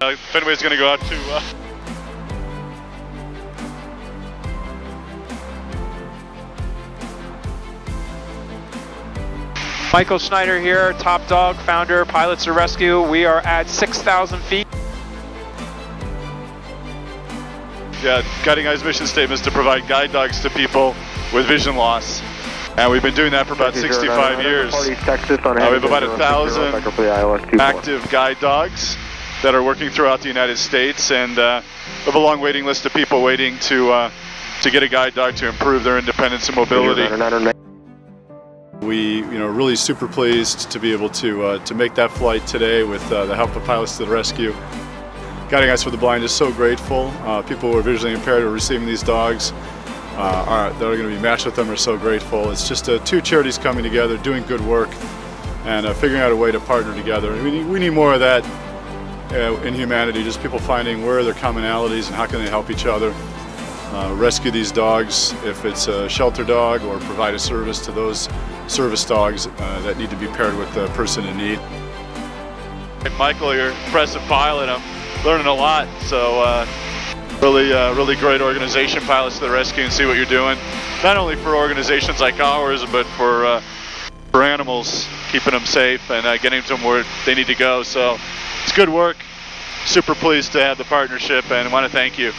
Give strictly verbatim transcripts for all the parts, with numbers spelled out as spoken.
Uh, Fenway's going to go out to... Uh... Michael Schneider here, top dog, founder, Pilots to the Rescue. We are at six thousand feet. Yeah, Guiding Eyes' mission statement is to provide guide dogs to people with vision loss. And we've been doing that for about sixty-five years. Uh, we have about a thousand active guide dogs that are working throughout the United States, and uh, we have a long waiting list of people waiting to uh, to get a guide dog to improve their independence and mobility. We, you know, really super pleased to be able to uh, to make that flight today with uh, the help of Pilots to the Rescue. Guiding Eyes for the Blind is so grateful. Uh, people who are visually impaired are receiving these dogs. Uh, are, that are going to be matched with them are so grateful. It's just uh, two charities coming together, doing good work, and uh, figuring out a way to partner together. I mean, we need more of that uh, in humanity, just people finding where are their commonalities and how can they help each other. Uh, rescue these dogs if it's a shelter dog, or provide a service to those service dogs uh, that need to be paired with the person in need. Hey Michael, you're an impressive pilot. I'm learning a lot. So. Uh... Really, uh, really great organization, Pilots to the Rescue, and see what you're doing. Not only for organizations like ours, but for uh, for animals, keeping them safe and uh, getting them where they need to go. So it's good work. Super pleased to have the partnership, and I want to thank you.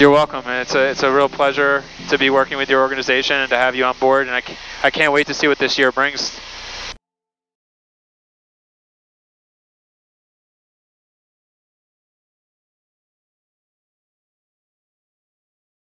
You're welcome, and it's a it's a real pleasure to be working with your organization and to have you on board. And I I can't wait to see what this year brings.